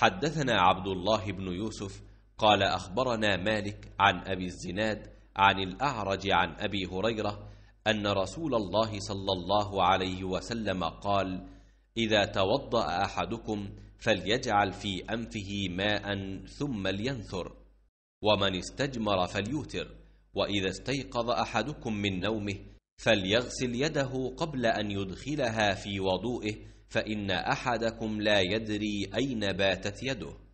حدثنا عبد الله بن يوسف قال أخبرنا مالك عن أبي الزناد عن الأعرج عن أبي هريرة أن رسول الله صلى الله عليه وسلم قال: إذا توضأ أحدكم فليجعل في أنفه ماء ثم لينثر، ومن استجمر فليوتر، وإذا استيقظ أحدكم من نومه فليغسل يده قبل أن يدخلها في وضوئه، فإن أحدكم لا يدري أين باتت يده.